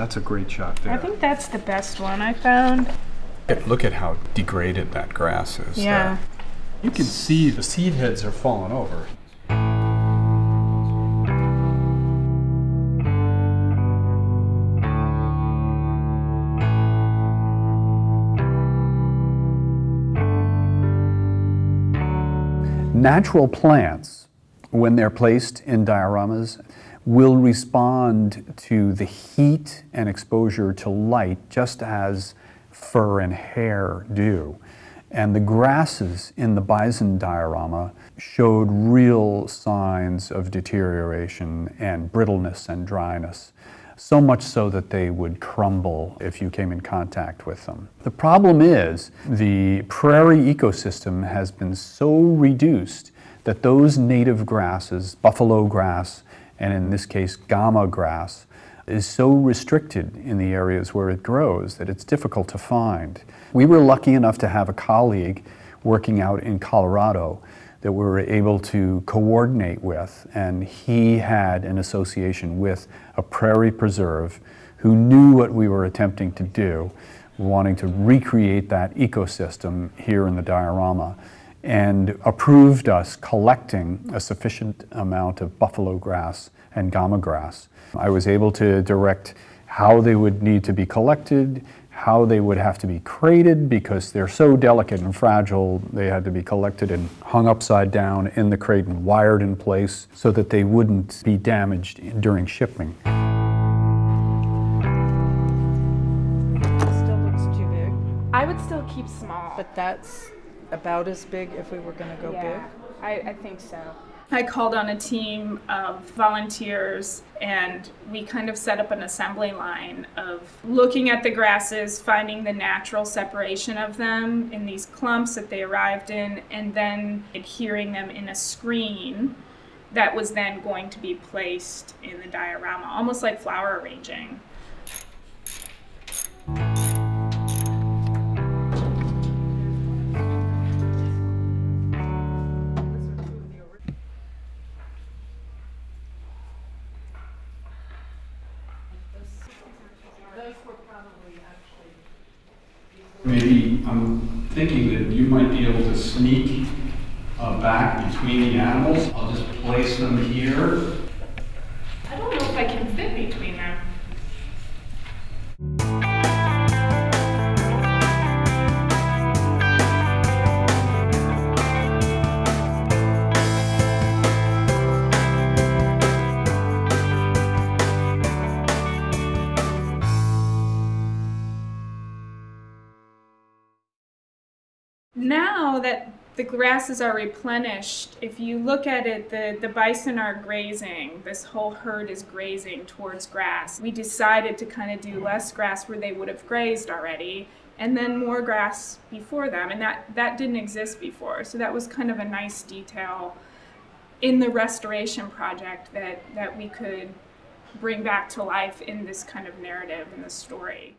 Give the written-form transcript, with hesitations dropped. that's a great shot there. I think that's the best one I found. Look at how degraded that grass is. Yeah. There. You can see the seed heads are falling over. Natural plants, when they're placed in dioramas, will respond to the heat and exposure to light just as fur and hair do. And the grasses in the bison diorama showed real signs of deterioration and brittleness and dryness, so much so that they would crumble if you came in contact with them. The problem is the prairie ecosystem has been so reduced that those native grasses, buffalo grass, and in this case gama grass, is so restricted in the areas where it grows that it's difficult to find. We were lucky enough to have a colleague working out in Colorado that we were able to coordinate with, and he had an association with a prairie preserve who knew what we were attempting to do, wanting to recreate that ecosystem here in the diorama, and approved us collecting a sufficient amount of buffalo grass and gama grass. I was able to direct how they would need to be collected, how they would have to be crated, because they're so delicate and fragile, they had to be collected and hung upside down in the crate and wired in place so that they wouldn't be damaged during shipping. Still looks too big. I would still keep small, but that's about as big if we were going to go big? I think so. I called on a team of volunteers, and we kind of set up an assembly line of looking at the grasses, finding the natural separation of them in these clumps that they arrived in, and then adhering them in a screen that was then going to be placed in the diorama, almost like flower arranging. Maybe I'm thinking that you might be able to sneak back between the animals. I'll just place them here. I don't know if I can fit between them. Now that the grasses are replenished, if you look at it, the bison are grazing. This whole herd is grazing towards grass. We decided to kind of do less grass where they would have grazed already, and then more grass before them, and that didn't exist before. So that was kind of a nice detail in the restoration project that we could bring back to life in this kind of narrative, in the story.